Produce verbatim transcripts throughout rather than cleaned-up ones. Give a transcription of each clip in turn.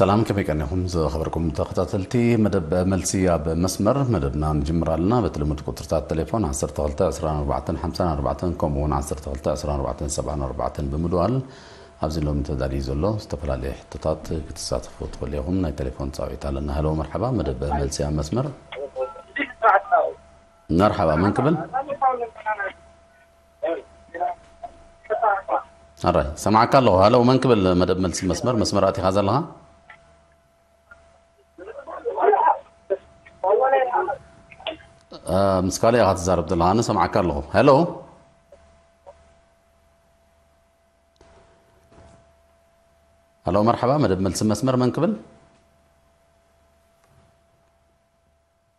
سلام كيفك أنا همزة خبركم تقطع تلتي مدب ملسي اب مسمر مدبنا نجمر لنا بتلمت كترتات التليفون عصر تغلطة عصران أربعتين خمسان أربعتين كمون عصر تغلطة عصران أربعتين سبعان أربعتين بمدوال أبزل لهم تداري زلوا استفلا لي حتطات كتسات فوت قليهم ناي تليفون صاوي تعالنا هلو مرحبا مدب ملسي اب مسمر مرحبا من قبل أرى سمعك الله هلو من قبل مدب ملسي مسمر مسمراتي هذا لها مسكالي أخذ الزهر عبد الله أنا سمعك له هلو هلو مرحبا مدب ملسي مسمر من قبل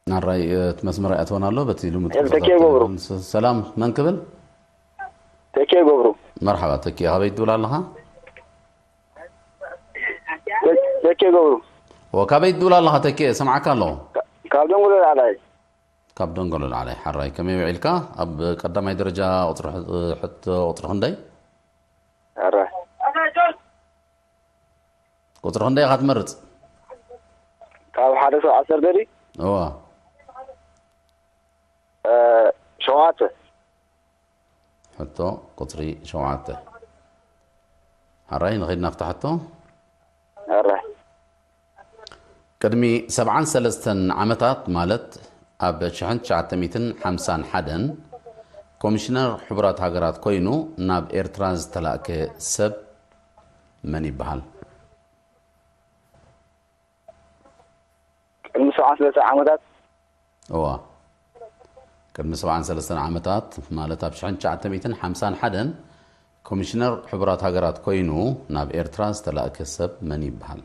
نراي تمسمر أتونا له بتيلو متفضل سلام من قبل تكي غبرو مرحبا تكي هبي دولا لها تكي غبرو وكابي دولا لها تكي سمعك له كابدون غلول علي كابدون غلول علي حراي كم يعلك أب قدامي درجة أطرح حت أطرح هندي حراي أطرح هندي أخذ مرت كاب حدث عصر دري أوه أه شوعته حتى قطري شوعته هراي نغير نفتح حتى هراي كدمي سبعان سلستن عمتات مالت أب شحن شعتميتن حمسان حدن كوميشنر حبرات هاجرات كوينو ناب إيرترانز تلاقي سب مني بحال سبعان ثلاثة عامتات أوه كم سبعان ثلاثة عامتات مالتها بشحن شعتميتن حمسان حدن كوميشنر حبرات هاجرات كوينو ناب إيرترانز تلاقي كسب مني بحال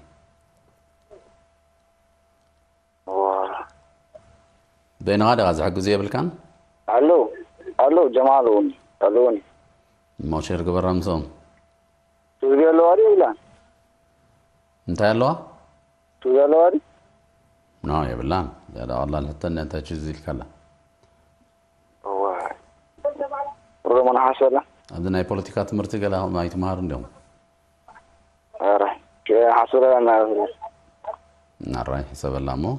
بين هذا غاز حق زي بالكان ألو ألو جمالون ألوني ما شير قبل رمسون تقولي ألو هاري ولا أنت ألو تقولي ألو هاري نعم يا بلان يا دا الله حتى أن أنت تجزي الكلام واي برضو ما نحاش ولا عندنا أي بوليتيكات مرتقى لها ما يتمهرون اليوم راح كي حصل أنا نعم رايح حساب الله مو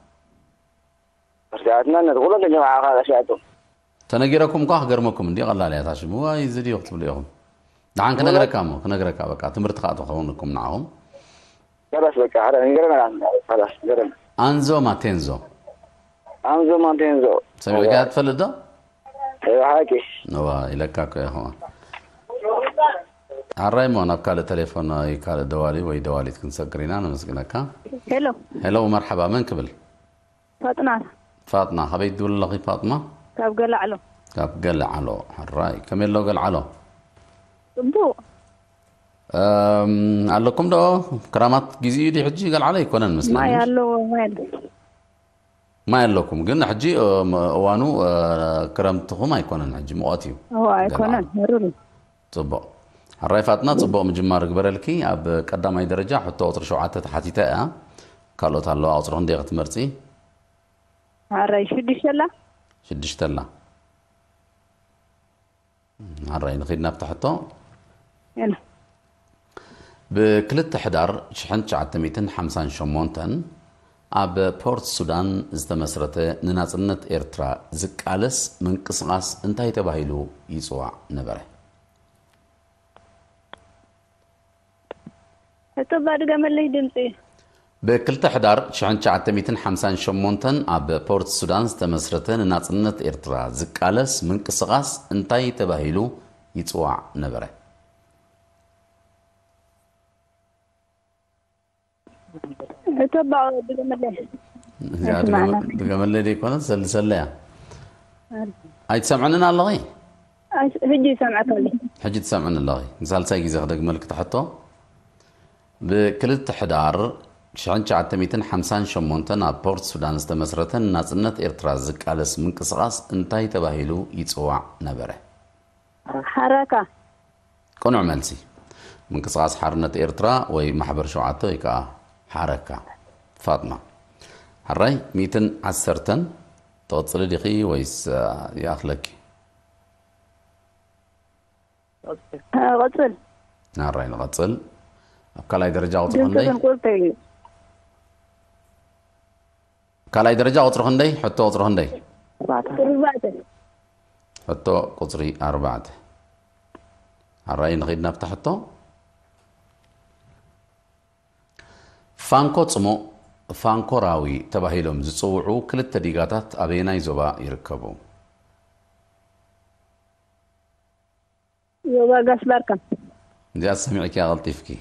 رجعتنا نقول لك جماعه هذا شاتو تنغيركم كاه غرمكم اندي قال لا يتاشم واي زدي وقت بليهم دعان كنغرك امو كنغرك بقى تمرت قاطو خونكم نعاهم خلاص بقى على انغرنا خلاص غرم انزو ما تنزو انزو ما تنزو سمي قاعد تفلدو ايوا هاكي نوا الى كاكو هو الرايمون قال التليفون قال دوالي وي دوالي تكن سكرينا نمسكنك هلو هلو مرحبا من قبل فاطمه فاطمة حبيت ولا لغي فاطمة كاب قلع له كاب قلع له حراي كم لو قلع له بو امم قال لكم ده كرامات جزي دي حجي قال علي كونن مثلا ما يالو ما يالو ما يالكم قلنا حجي وانو كرامته ما يكونن حجي مقاتيو هو يكونن مرور طب حراي فاطمة طبق مجمار قبر لكي اب قداماي درجه حتى وتر شعاته تحتيتا قالوا تعالوا اوترون ديغ تمرتي عراي شدشتلا شدشتلا عراي نخيدنا بتحطو يلا بكلت حدار شحن تسعمية خمسة شمونتن اب بورت السودان استمسرته نناصنت ايرترا زقالس من قصقاس انتي تبايلو يصوا نبره اتبعد جمال لي دمتي بكلت حدار شحن تسعمية خمسة شمونتن اب بورت السودان استمسرته نناصنت ايرترا زقالس من قصقاس انتي تبايلو يصوا نبره تبعوا بجملة بجملة دي كنا سل سليا هاي تسمعنا الله غي هجي سمعت لي هجي تسمعنا الله غي نزال سايق إذا خدك ملك تحطه بكل تحدار شحن شعب تميتن حمسان شمونتن أبورت سودان استمسرتن نازنت إرترازك على اسمك سقاس انتهي تباهلو يتسوع نبره حركة كون عملسي من قصاص حرنة إرترا ومحبر شعاته كا حركة فاطمة هالراي ميتن عسرتن توصل لخي ويس يا أخلك غطل هالراي غطل كلاي درجة وطرحندي كلاي درجة وطرحندي حتى وطرحندي أربعة حتى قطري أربعة هالراي نغيدنا بتحطه فانكو صمو فانكو راوي تباهيلهم زصوعو كل التديقاتات أبينا يزوبا يركبو يوبا قاس باركا جاء سمعك يا غلطيفكي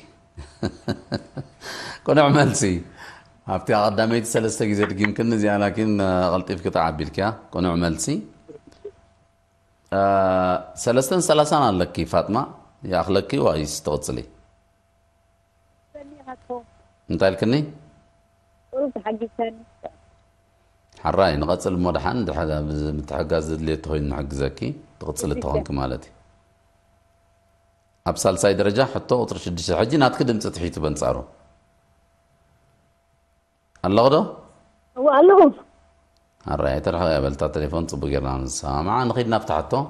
كون عملسي هفتي قدامي تسلسة جزيتك يمكن نزيع لكن غلطيفكي تعبيلك كون عملسي آه سلستن سلسان لكي فاطمة يا أخلكي وايس توصلي انت الكني؟ قلت حقي ثاني حراي نغسل مدحان حدا متحقاز اللي تهين حق زكي تغسل التهون كمالتي ابسال ساي درجه حتى وطر شدش حجي ناتك دمت تحيت بنصارو الله غدو هو الله حراي ترى بلتا تليفون صبغيرنا نسامع نخيدنا فتحته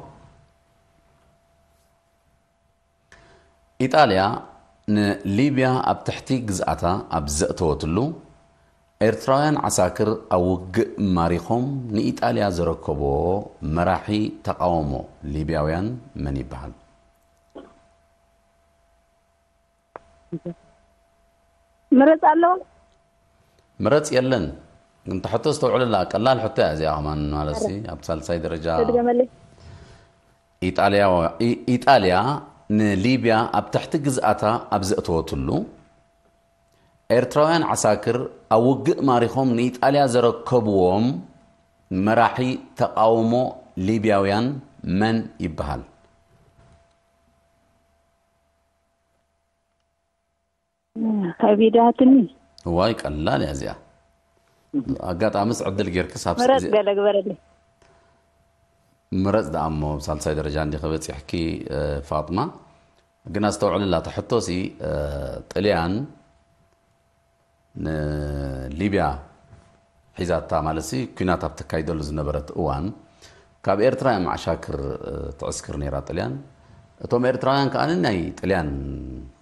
ايطاليا ليبيا اب تحتي جزاتا اب زاتوتلو ايرترايان عساكر اوج ماريخوم نيطاليا زركبو مراحي تقاومو ليبياويان من يبحل مرت الله مرت يلن انت حتى استوعل لا قلال حتى يا امان مالسي اب ثالث درجه ايطاليا و... ايطاليا ليبيا اب تحت جزاتا اب زاتوتلو ايرتراويان عساكر اوج ماريخوم نيطاليا زركبوهم مراحي تقاومو ليبياويان من يبهل كبيداتني واي قلال يا زيا اغاطامس عبد الجيركس اب زي مرز دعمو بسالساي درجة عندي خبيت يحكي فاطمة قلنا استوعب لا تحطوسي طليان ليبيا حيزاتا مالسي كناتا بتكايدول زنبرت اوان كاب ايرترا مع شاكر تعسكر نيرا طليان توم ايرترايان كان ناي طليان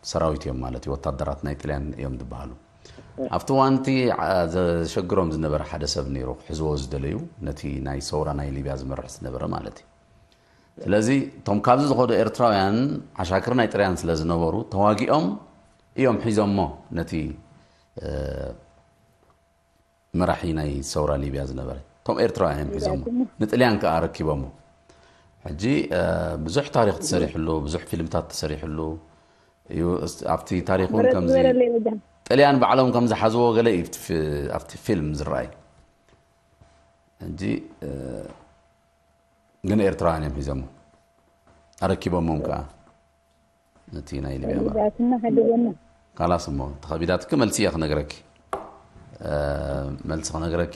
سراويت يوم مالتي وتادرات ناي طليان يوم دبالو أفتوانتي شجرهم زنبر حدا سبني روح حزوز دليو نتي ناي صورة ناي اللي بيعز مرة زنبر مالتي. لذي توم كابز خود إيرتراويان عشاكر ناي إيرتراويان لزنبرو تواجئهم يوم حزم ما نتي مرحي ناي صورة اللي بيعز زنبر. توم إيرتراويان حزم ما نتليان كأركبهم. حجي بزح تاريخ تسريح له بزح فيلمتات تسريح له يو عفتي تاريخهم كم زي. اليان بعلم كم زحزوه غليف في فيلم زراي انجي جن إيرترانيا بيزامو أركيبهم ممكن نتينا اللي بيعمل خبيداتنا خبيدنا خلاص مو خبيداتك ملسي أخنا غرك ملسي أخنا غرك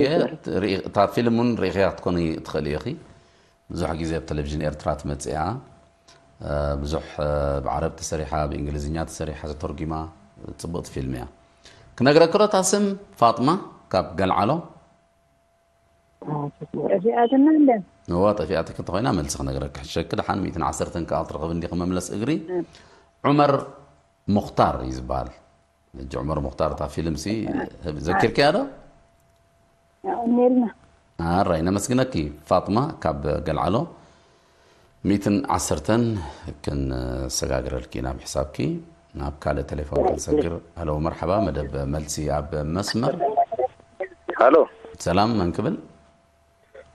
تاع فيلمون رياض كوني تخلي أخي بزح جزء بتلفزيون إيرترات متسعة بزح بعرب تسريحة بإنجليزيات تسريحة ترجمة تبط فيلميا كنا غرك كرة تاسم فاطمة كاب جلعلو رفيقاتنا عندنا هو رفيقاتك انت خوينا ملس خنقرك شكل حان مئة وعشرة كاطر قبل مملس اجري عمر مختار يزبال عمر مختار تاع فيلم سي ذكرك هذا؟ نيرنا اه راينا مسكنك فاطمه كاب قلعلو مئة وعشرة كن سغاغر لكينا بحسابك ناب كاله تليفون كنسكر الو مرحبا مدب ملسي اب مسمر الو سلام من قبل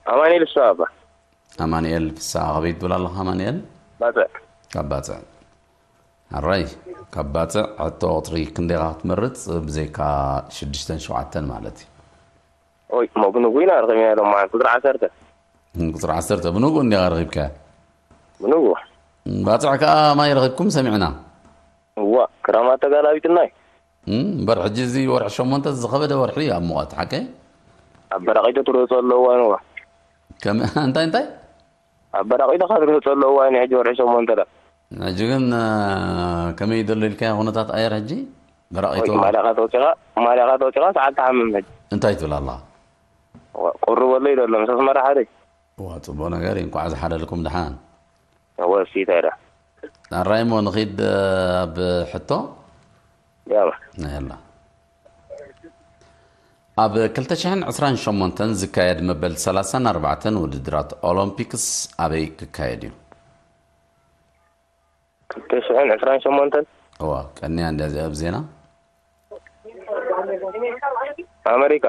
أمانيل السابة أمانيل في الساعة غبيت ولا الله أمانيل باتع كباتع الرأي كباتع عطو طري كنديغا تمرت بزيكا شدشتن شوعتن مالتي وي ما بنقوينا رغيبنا لو معنا قدر عسرته قدر عسرته بنقو نديغا رغيبك بنقو باتع كا ما يرغبكم سمعنا هو كراماتا قالاويت الناي برح جزي ورح شمونتا الزخبة ورح لي أموات حكي أبرقيتو تروصل لو أنوح كم أنت أنت؟ أبرقيتو خاطر تروصل لو أنا حجي ورعشة ومنتدى. أجيكن كم يدل الكا هنا تات أير حجي؟ برقيتو ما لقيتو تغا ما لقيتو تغا ساعات تعمم حجي. أنت أيت ولا الله؟ قروا ولا يدل مش أسمع حالي. واتبونا قاري نكون عايز حدا لكم دحان. هو سي تايرة. الرايمو نغيد بحطو؟ يلا. يلا. ኣብ ክልተ ሽሕን ዕስራን ሸሞንተ ዝካየድ መበል ሰላሳ ኣርባዕተ ውድድራት ኦሎምፒክስ ኣበይ ክካየድ እዩ? ክልተ ሽሕን ዕስራን ሸሞንተ ዋ ቀንያ እንደዚያ ኣብ ዜና ኣሜሪካ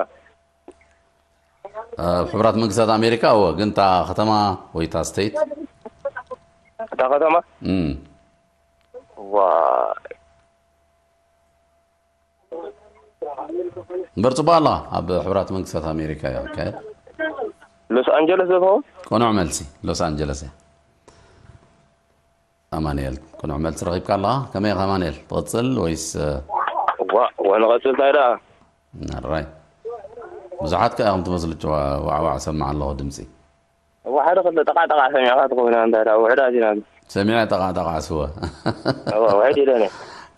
ሕብራት መንግስታት ኣሜሪካ ዋ ግን እታ ከተማ ወይ እታ ስቴት እታ ከተማ ዋ برتبالا اب حبرات منكسات امريكا يا كاي لوس انجلس هو كون عملسي لوس انجلس امانيل كون عملت رهيب كالله كما امانيل تغسل ويس وانا غسل دايره راي بزحات كاهم تمزلت وعوا سمع الله دمسي هو حدا قد تقع تقع سمعات قولنا دايره وحداجنا سمع تقع تقع سوا هو وحدي لنا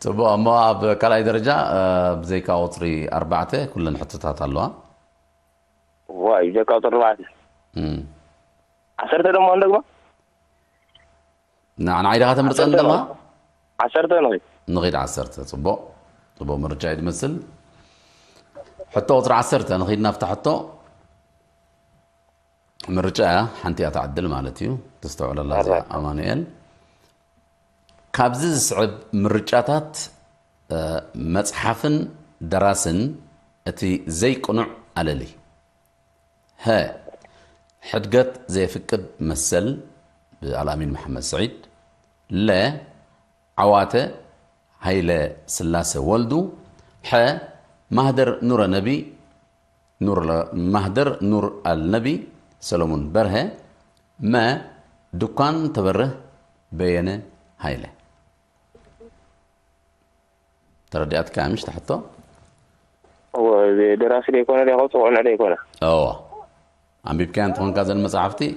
تبا ما بكلاي درجة بزي كاوتري أربعة كلنا حطتها طلوها واي بزي كاوتري أربعة امم عشرة لما عندك ما نعم عايدة غاتا مرت عندك ما عشرة نغيد نغيد عشرة تبا تبا مرجع يتمثل حطو وتر عشرة نغيد نفتح حطو مرجعها حنتي أتعدل مالتي تستوعب الله أمانيل ካብዚ ዝስዕብ ምርጫታት መጽሐፍን ደራስን እቲ ዘይቁኑዕ ኣለሊ ሀ ሕድገት ዘይፍቅድ መሰል ብኣልኣሚን መሐመድ ሰዒድ ለ ዓዋተ ሃይለ ስላሴ ወልዱ ሐ ማህደር ኑረ ነቢ ኑር ማህደር ኑር አልነቢ ሰለሞን በርሀ መ ድኳን ተበርህ በየነ ሃይለ ترديات كام مش تحطه؟ هو دراسة ليكونا ليخوص وقعنا ليكونا اوه عم بيبكان تكون كذا المصحفتي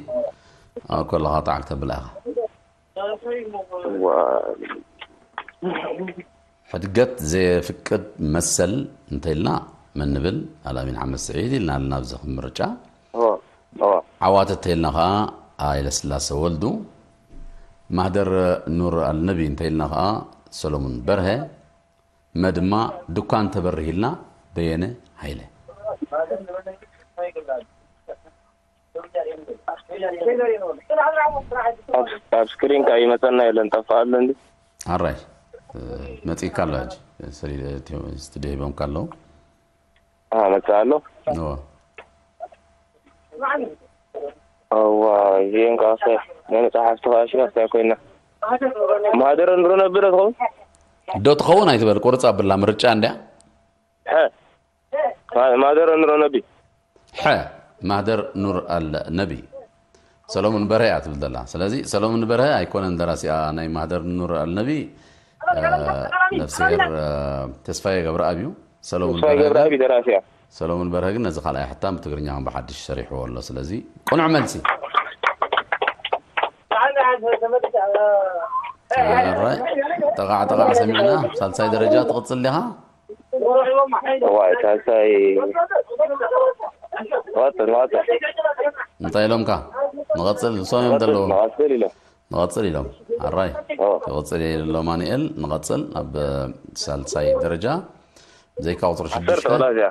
او كلها طاعكتها بالاخر و حدقت زي فكت مثل انت لنا من نبل على من عم السعيدي لنا لنافزه مرجع اه اه عواتت لنا ها ايل سلاسه ولدو مهدر نور النبي انت لنا ها سلمون برهه مدما دكان تبرهي لنا بين هايله سكرين كاي مثلا لن تفعل لندي الراي متي كالاج سري استدي بهم كالو اه متالو نو او يين كاسه انا تحت راسي كاينا ما درن رنا برهو دوت خون هاي تبل قرص بالله مرجع عندها ها ما درن رنبي ح مهدر نور النبي سلام برهي عتبد الله سلازي سلام برهي أيكون دراسي أنا مهدر نور النبي نفسي تسفية قبر أبيو سلام برهي دراسي سلام برهي نزق على حتى متقرني عم بحدش شريح والله سلازي كن عملتي تقع تقع سمعنا ثلاثة درجات تغطسل لها والله ثلاثة واطر واطر نطيل لهم نغطسل صوم دلو نغطسل لهم نغطسل لهم الراي تغطسل لهم مانيل نغطسل بثلاثة درجة زي كاوتر شدش يا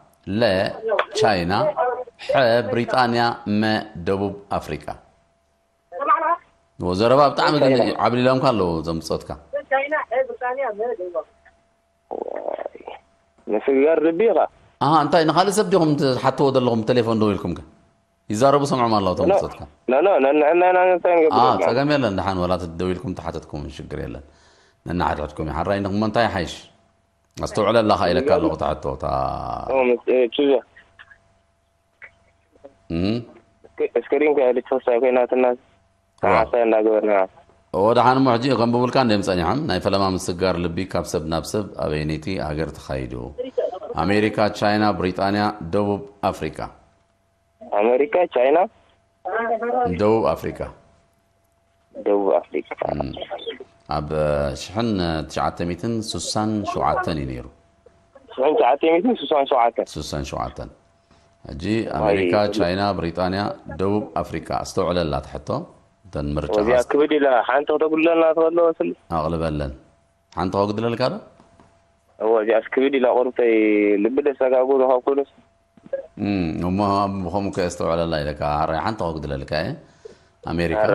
لا تشاينا ح بريطانيا ما جنوب أفريقيا. وزرابا بتعمل دنيا عبد الله مكالو زم صوتك. نسيجار ربيعة. آه أنت نخلص بديهم حتى ودلهم تليفون دويلكم كا. إذا ربو سمعوا الله تام صوتك. لا لا لا لا لا لا لا. آه فجميع لنا نحن ولا تدويلكم تحتكم شكرا لنا. لنا عرضكم يا حراي إنكم من تايحش. استوعل الله خيلك كله تعتوا تا. أوه شو؟ أمم. إسكريم كهالي تفسر كنا تنا. ودحان معجي غنب بولكان ديمس انيحم ناي فلما مسجار لبي كابسب نابسب ابينيتي هاجر تخايدو امريكا تشاينا بريطانيا دوب افريكا امريكا تشاينا دوب افريكا دوب افريكا اب شحن تسعمية سوسان شعاتن ينيرو شحن تسعمية سوسان شعاتن سوسان شعاتن اجي امريكا تشاينا بريطانيا دوب افريكا استوعل لا تحطو تنمرت ويا كبدي لا حنت تقول لنا تولى وصل اغلب لنا حنت اقول لك هذا هو جاء كبدي لا قرطي لبدس اقول هو كلس امم هم هم كاستوعل الله لك حنت اقول لك ايه امريكا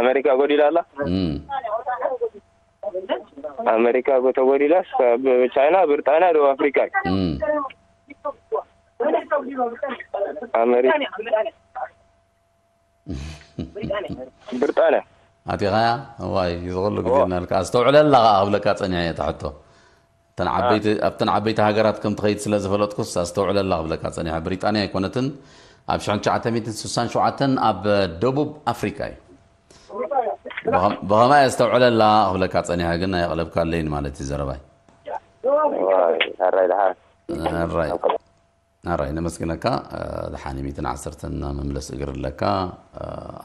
امريكا اقول لا امم امريكا اقول لا تشاينا بريطانيا دو افريكا امم امريكا بريطانيا هاتي غاية واي يظل قدرنا لك استوعل الله او لك تصنيع تحته تنعبيت ابتنعبيت هاجراتكم تخيت سلازفلتكم استوعل الله او لك تصنيع بريطانيا يكونتن اب شحن تسعمية سوسان شعاتن اب دوبوب افريكا بهما استوعل الله او لك تصنيع قلنا يغلب كان لين مالتي زرباي واي هاي لها هاي نراي نمسكنك لحاني ميتن عسرتن مملس اقر لك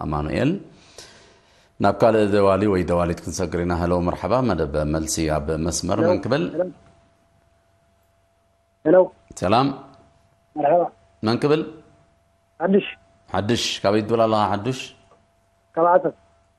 امانوئيل نبقى لدوالي وي دوالي تكون سكرنا هلو مرحبا مدب ملسي اب مسمر من قبل هلو سلام مرحبا من قبل حدش حدش كابيت دولا الله حدش كاب عسب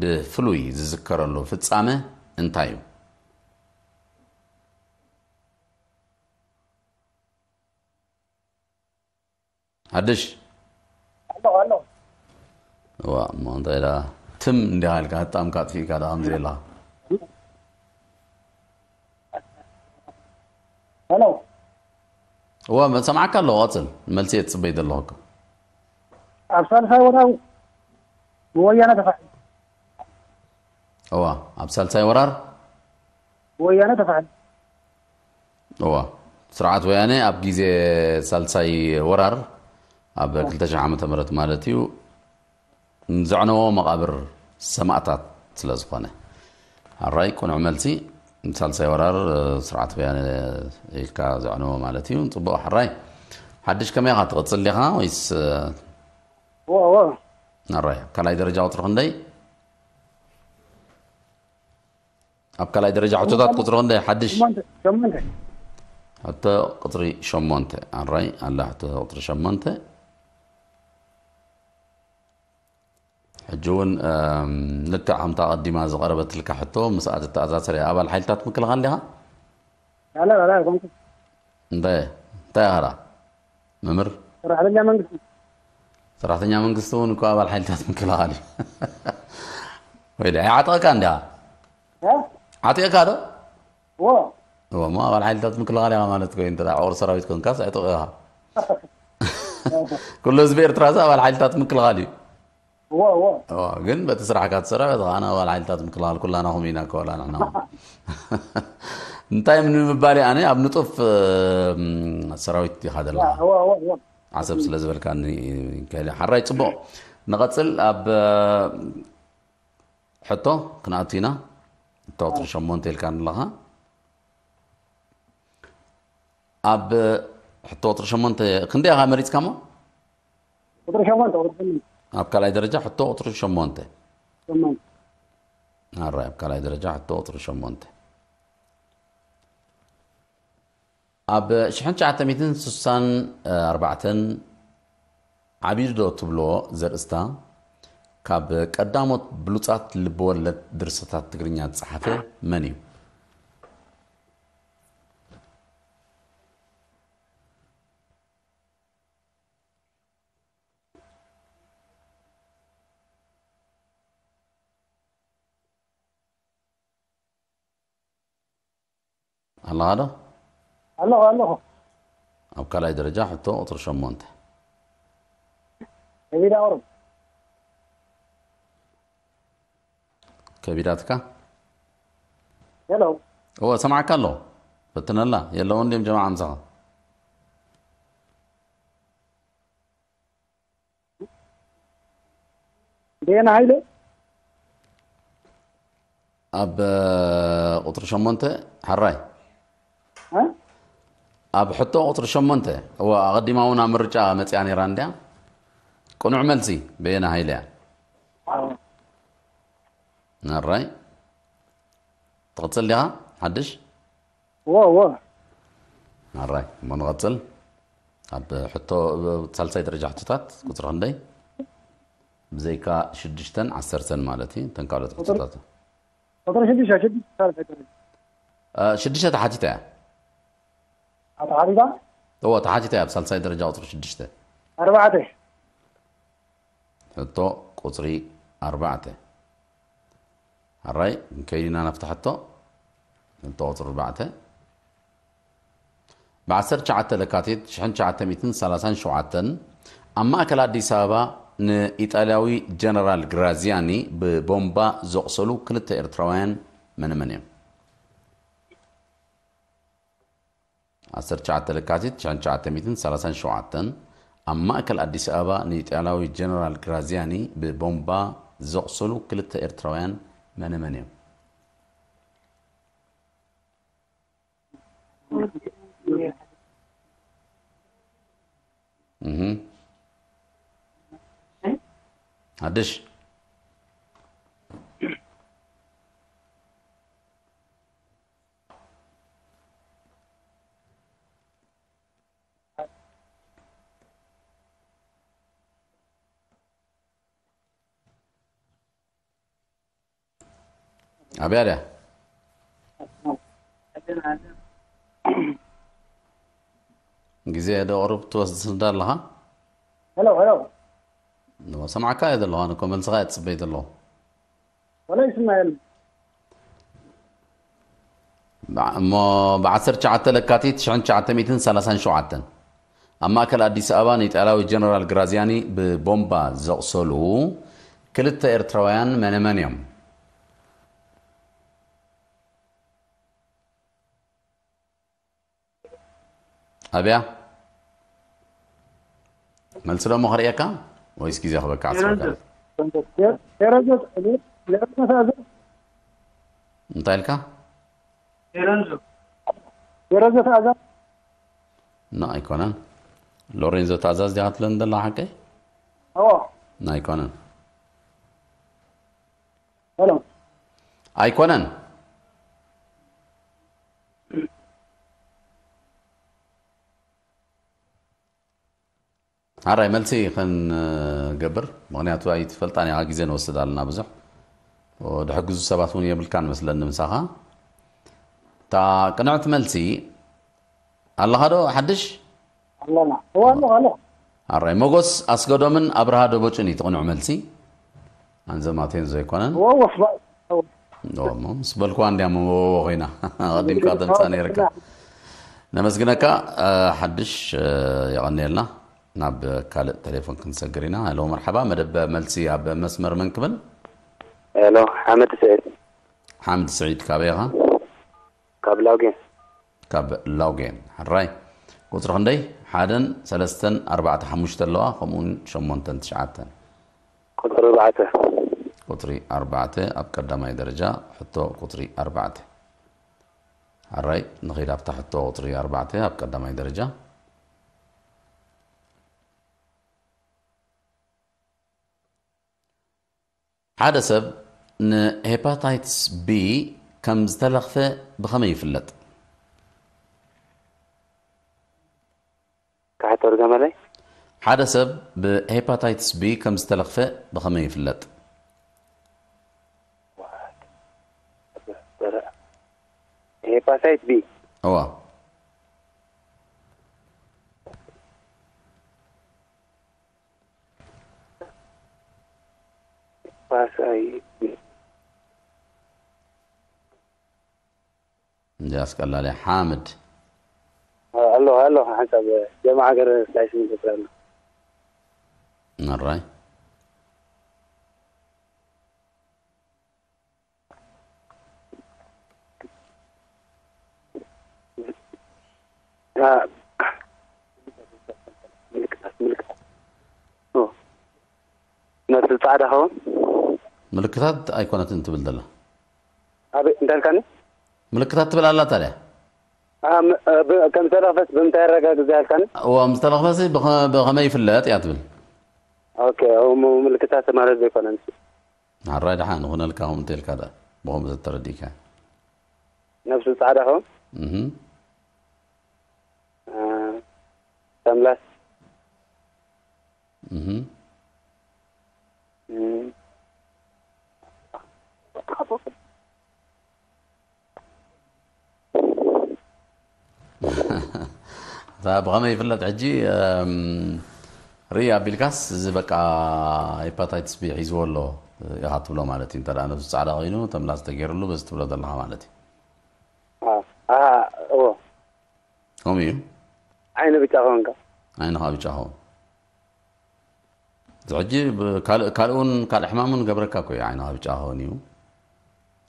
دفلوي ذكر له في السامة انتايو حدش الله الله وا مندلا تم ندال کا تام کا تھی کا الحمد لله الو هو ما سمعك الله واصل ملسيت صبيد الله ابسال ساي ورا ويانا دفع هو ابسال ساي ورا ويانا دفع هو سرعات ويانا اب جيزه سالساي ورار اب كلتش عام تمرت مالتيو نزعنوا مقابر سماعتات سلازفانه الراي كون عملتي مثال سيورار سرعت بيان الكا زعنوا مالتيو نطبق الراي حدش كم يا غتغسل لها ويس واه نرايا كلا درجة وترهندي أب كلا درجة عطوتات قطرهندي حدش حتى قطري شمانته نرايا الله حتى قطري شمانته حجون لك عم تقدم هذا غربت لك حتى مساعدة تأذات سريعة أبل حيل تاتمك الغنلها لا لا لا كم ده تاهرة ممر راح رجع من صراحة من قصون كوا بالحين تسمع كلامي. ويلي عطاك عندها؟ ها؟ عطيك هذا؟ هو هو ما بالحين تسمع كلامي ما نتكلم أنت عور صراوي تكون كاس عطوها. كل زبير ترازا بالحين تسمع كلامي. هو هو. هو جن بتسرح كات صراوي أنا بالحين تسمع كلامي كلنا هم هنا كلنا نحن. أنت من بالي أنا أبنطف صراوي هذا الله. هو هو هو. عصب سلازبل كان كاله حراي تصبو نغتسل اب حطو قناتينا توتر شمونتيل كان لها اب توتر شمونت كندي ها مريت كما توتر شمونت اب كاله درجه حطو توتر شمونت تمام نراي اب كاله درجه حطو توتر شمونت اب شحن شعت ميتين سوسان أربعة عبير دو تبلو زرستا كاب قداموت بلوطات لبولت درستات تقرينيا صحفه منيو الله هذا الله الله أو كلاي درجة حتى أطر شمونته. كبيرة أورب. كبيراتك؟ يلا هو سمعك الله بتنا الله يلا وندي مجمع مزعل. دين عيلة. أب أطر شمونته حراي. ها؟ أب حطو قطر شمونته هو غدي ما هنا مرجع متياني راندا كونو ملسي بين هاي لا نراي تغتسل لها حدش واه واه نراي ما نغتسل أب حطو ثلاثة درجة حطتات قطر هندي بزيكا شدشتن عسرتن مالتي تنكالت قطرات قطر شدشة شدشة ثالثة شدشة حاجتها أتعرضه؟ هو تحاجتها بسلسلة درجة وطر شدشته أربعته حطو قطري أربعته هالراي مكينا نفتح حطو حطو قطر أربعته بعسر شعته لكاتيت شحن شعته ميتين ثلاثين شعتن أما أكل أديس أبابا إيطاليوي جنرال غرازياني ببومبا زقسلو كلتا إرتروان من منهم عصر شعات لكاتيت شان شعات ميتين ثلاثين شعاتن أما أكل أديس أبا نيتعلاوي جنرال غرازياني ببومبا زقسلو كلتا إرتروان من منهم اها هادش أبي أرى جزيرة أوروبا توصل دار لها هلا هلا نو سمعك هذا الله أنا كمل صغير سبيت الله ولا يسمعني ما بعصر شعت لك كاتيت شان شعت ميتين ثلاثين شعتن أما كل أديس أباني تقلوا جنرال غرازياني ببومبا زقسلو كلتا إرتروان من منهم أبيع ملسلة مخرية كم؟ وإيش كذا هو كعسل كذا؟ تيرانجو تيرانجو تيرانجو نتايل كا؟ تيرانجو تيرانجو تازا؟ نا إيكونا لورينزو تازا زيادة لندن لاحقة؟ اه ايقونن الو ايقونن هراي ملسي خن قبر مغنياتو اي تفلطاني عاجزين وسدالنا بزح ودحجزو سباتون يبلكان مثلن مساها تا قنعت ملسي الله هذا حدش الله لا هو الله الرأي مغوس أسقدومن أبرها دوبوشني تقنع ملسي أنزل ماتين زي كونن هو وصل هو مم سبلكوان ديام هو هنا قديم قدم ثاني ركع نمسكنا كا حدش يغني لنا ناب كالت تليفون كنسجرينا هلو مرحبا مدب ملسي أب مسمر من قبل هلو حامد سعيد حامد سعيد كابيها كاب لاوجين كاب لاوجين الرأي قلت رخندي حادن سلستن أربعة حمشت اللوا خمون شمونتن تشعاتن قطري أربعة قطري أربعة أبكر دماء درجة حطو قطري أربعة الرأي نغير أبتح حطو قطري أربعة أبكر دماء درجة حادة سب هيباتايتس بي كم زتلخفة بخمي فلت حدا سب بهيباتايتس بي كم استلقفة بخمية فلت هيباتايتس بي أوه هيباتايتس بي جاسك الله لي حامد الله الله حسب جماعة غير سايسين تفرنا نراي لا ملك ملك او نزل تعال هون ملكات ايقونات انت بالدله ابي انت كان ملكات بالله تعالى ام كم ترفس بمترقه ذا كان هو مستلخص بخمي فلات يعتبل اوكي هو ملكتات مالت بيكون انت نعرى دحان هنا لكم تلك هذا بهم زترديك نفس السعاده اها تملاس اها ابغى ما يفلت عجي ريا بالكاس زبقا هيباتايتس بي حيزولو يحطلو مالتي انت انا صعدا غينو تملاس تغيرلو بس تبلو دلها مالتي اه اه او قومي عينو بيتاونكا عينو ها بيتاون زعجي قال قالون قال حمامون قبركا كو عينو ها بيتاونيو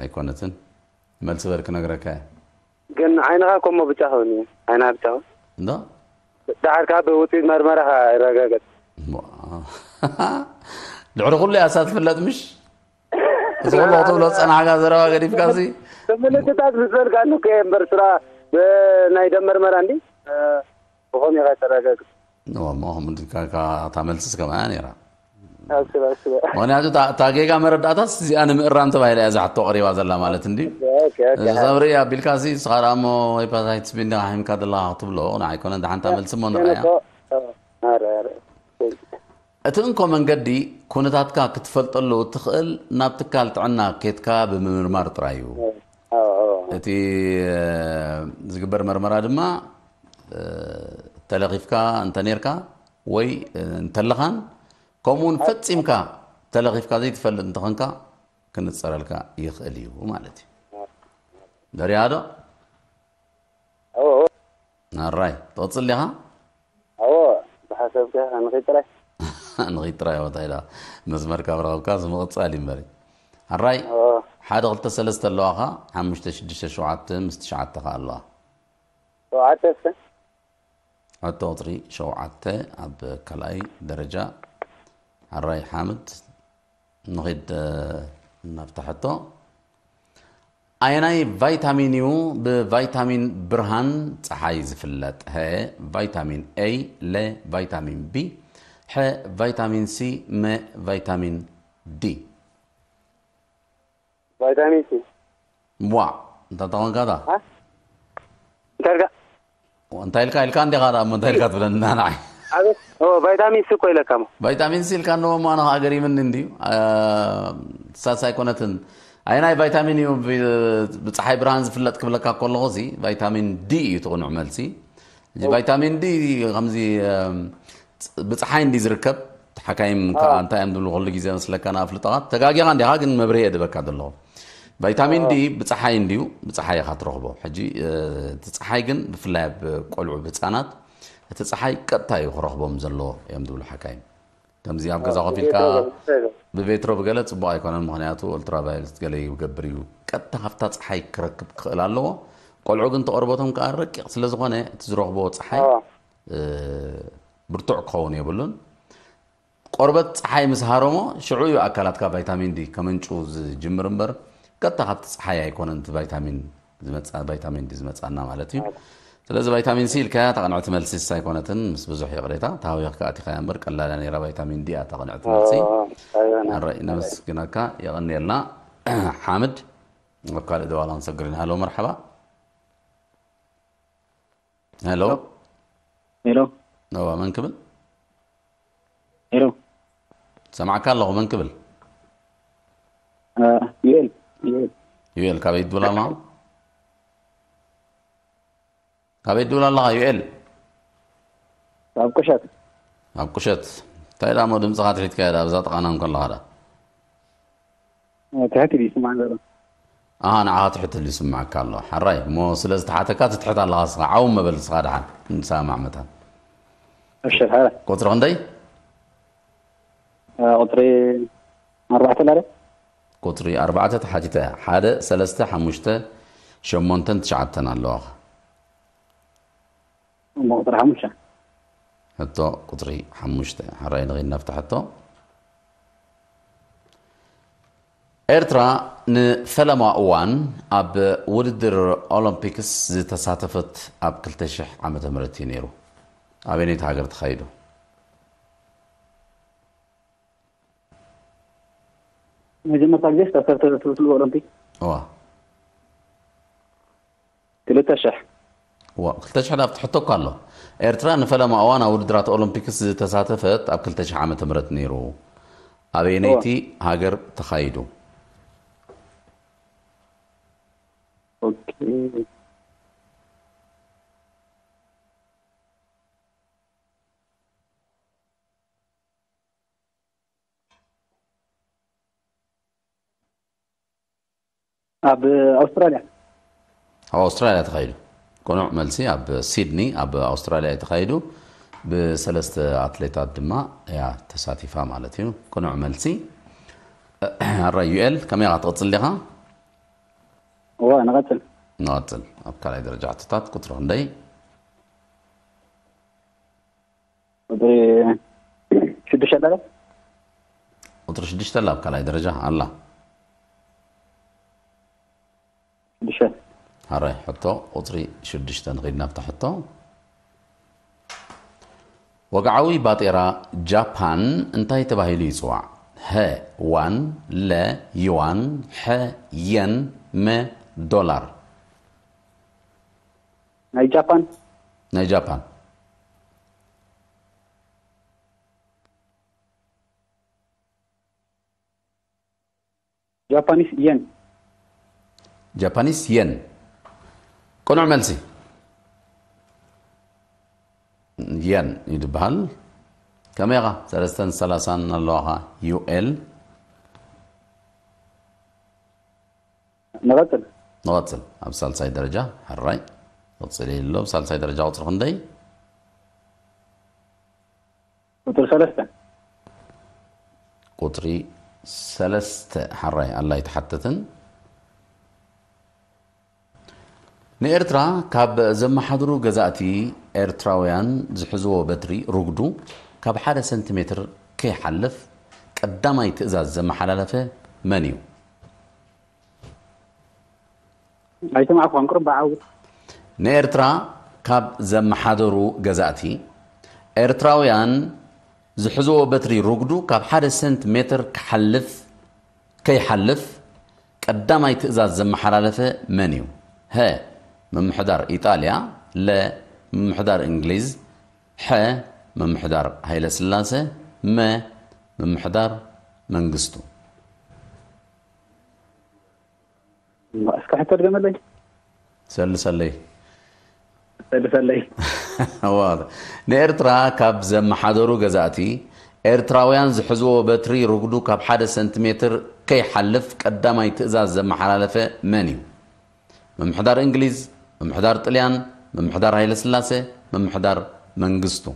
ايقونتن مالس برك نقرك كان عينها كوم بتاعوني عينها بتاعو ده دعر كابي وتي مرمرها رقاقت دعر قول لي أساس فلات مش تقول له طولت أنا عقا زروا غريب كاسي ثم اللي تتعد بسفل قالوا كيم برسرا نايدا مرمر عندي وهم يغايت رقاقت نوع ما هم تعمل سس كمان يرى أسبع أسبع وانا عدو تاقي كاميرا داتاس أنا مقرام تبايل أزع التقري وازلا مالت اندي زمري بالكاسي صغرامو هيباتايتس بي ناحم كاد الله طبلو أنا عيكونا دحان تعمل سمون رأيها أتنكو من قدي كونتاتك كتفلطلو تخقل نابتكال تعنا كيتك بمرمار ترايو أتي زقبر مرمرة دما تلغيفكا انتنيركا وي انتلخان كومون فتسمكا تلغيفكا زي تفلط انتخنكا كنت صرالكا يخقليو مالتي داري هذا؟ أوه نراي توصل لها؟ أوه بحسب كه أنا غير ترى نغيت راي وطايلا مزمر كبر وكاز مغتصالي مبري الراي حدا قلت سلست اللوخه عم مشتشدش شعات مستشعات الله شعات عطوطري شوعت اب كلاي درجه الراي حامد نغيد نفتحته أيناي فيتامين يو بفيتامين برهان صحاي زفلت ها فيتامين اي ل فيتامين بي ح فيتامين سي م فيتامين دي فيتامين سي وا انت طبعا كذا ها ترجع وانت الكايل كان دي غدا من تلك تبلن انا هو فيتامين سي كويلا كم فيتامين سي كان هو ما انا غريب من عندي ساسا يكونتن أيناي فيتامين يو بصحي برهان زفلت كبلك كله زي فيتامين دي يتقون عملسي فيتامين دي غمزي بصحي دي زركب حكايم أنت أيام دول غلق زي مثل كان أفلطات تجاجي عندي هاج مبرية دبك هذا الله فيتامين دي بصحي ديو بصحي خاطر رغبة حجي تصحي جن بفلاب قلعو بتصانات تصحي كتاي رغبة مزلوا أيام دول حكايم كمزي أبغى زاقفين كا ببيترو بقلت صباح يكون المهنياتو ألترا بايلز قالي وقبريو كت هفتات صحي كركب خلالو قال عقنت أربطهم كأرك سلزقانة تزرع بوت صحي برتع قوني يقولون قربت صحي مسهرمو شعوي أكلات كفيتامين دي كمان شوز جمبرمبر كت هفت صحي يكون أنت فيتامين زمت فيتامين دي زمت أنا مالتي سلزق فيتامين سي الكات عن عتمل سي سايكونتن مس بزح يقريتها تاوي كاتي خيامبر كلا لاني را فيتامين دي عن عتمل سي الرأينا مسكناكا يغني لنا حامد وقال دوالان نسجلين هلو مرحبا هلو هلو هو من قبل هلو سمعك الله من قبل اه يل يل يل كابي دولا ما كابي دولا الله يل ابكشت ابكشت تايل عمو دمز خاطر يتكاد ابزات قنام كل هذا تحت لي سمع هذا اه انا عاطي حتى اللي سمعك الله حراي مو سلاز تحتكات تحت الله صح عوم ما بلص غادعه نسامع متى ايش هذا قطر عندي قطري اربعه لا قطري اربعه تحتها حدا ثلاثه حمشته شمونتن تشعتن الله ما قطر حمشه حتى قطري حمشته حراي نغير نفتح حتى إرترا نفلما أوان أب ودر أولمبيكس تساتفت أب كلتشح عمت مرتينيرو أبيني تهاجر تخيلو مجمع تاجيش تساتفت الأولمبيك واه كلتشح واه كلتشح لابد تحطو كالو إرترا نفلما أوان أب ودرات أولمبيكس تساتفت أب كلتشح عمت مرتينيرو أبيني تهاجر تخيلو اوكي اب استراليا او استراليا تخيلوا كونوا ملسي اب سيدني اب استراليا تخيلوا بثلاثه اتليتات دما يا تساتيفا معناتهم كونوا ملسي الريال كم يعطقل لها هو انا غتل نغتل ابقى على درجه عططات كثر عندي ودري شد شداله وتر شد شداله ابقى على درجه الله بشد هراي حطه وتري شد شداله غير نفتح حطه وقعوي باطيرا جابان انتهي تباهيلي يصوع ه وان ل يوان ح ين م دولار ناي جابان ناي جابان جابانيس ين جابانيس ين كون عملسي ين يدبال كاميرا ثلاثة ثلاثة اللغة يو ال نغتل نغتل أبسال ساي درجة هالراي وتصلي له أبسال ساي درجة وتر خندي وتر ثلاثة ቁጥሪ ሰለስተ حراي الله يتحدثن نإرترا كاب زم حضرو جزاتي إرتراويان زحزو بدري رقدو كاب حدا سنتيمتر كي حلف قدام يتأزاز زم حلالفه منيو أيتم عفوا قرب عاود نإرترا كاب زم حضرو جزاتي إرتراويان زحزو بتري رقدو كاب حدا سنتيمتر كحلف كي حلف قدام يتأزاز زم حلالفه منيو ها من محضر إيطاليا ل من محضر إنجليز ح من محضر هيلا سلاسة م من محضر منقستو ما اسكح ترجمة لي سلسل لي سلسل لي واضح نإرترا كاب زم حضرو جزاتي إرتراويان زحزو بتري رقدو كاب حدا سنتيمتر كي حلف قدام يتأزاز زم حلالفة منيو من محضر إنجليز، من محضر طليان، من محضر هيلا سلاسة، من محضر منقستو.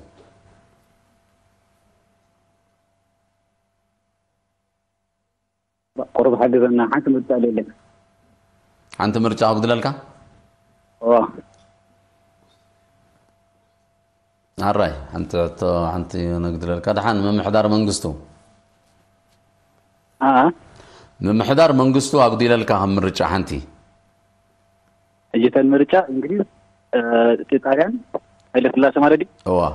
قرب حدثنا حنت مرجع لك. حنت مرجع وقدلالك؟ اه. هالراي حنت حنت نقدلالك دحان من محضر منقستو. اه. من محضر منقستو وقدلالك هم مرجع حنتي. أجت المرجع إنجليز تيتاليان هيلا سلاسة مالدي أوه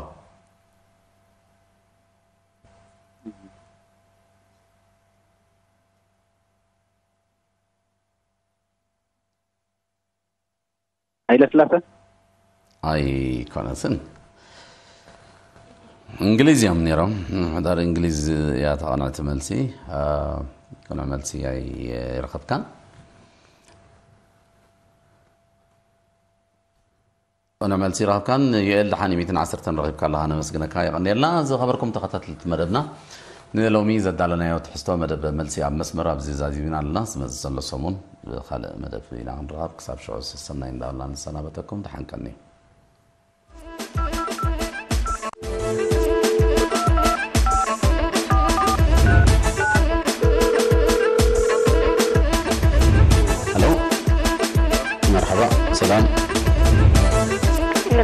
هيلا سلاسة أي كونسن إنجليزي يا منيرة دار إنجليز يا قناة ملسي قناة ملسي أي رقب كان أنا مالسي راه كان يقل حاني ميتين عسرة رغيبك الله أنا مسجنك هاي غني لا زو خبركم تقتلت مدبنا نلومي زد علينا وتحسوا مدب مالسي عم مسمر أبزي زازيبين على الله مزل الصمون خلق مدب إلى عن رغب كسب شعور السنة إن الله نسنا بتكم دحين كني هلو مرحبا سلام.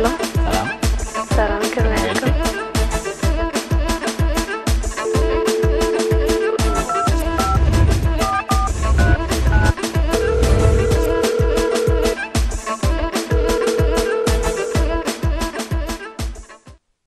لا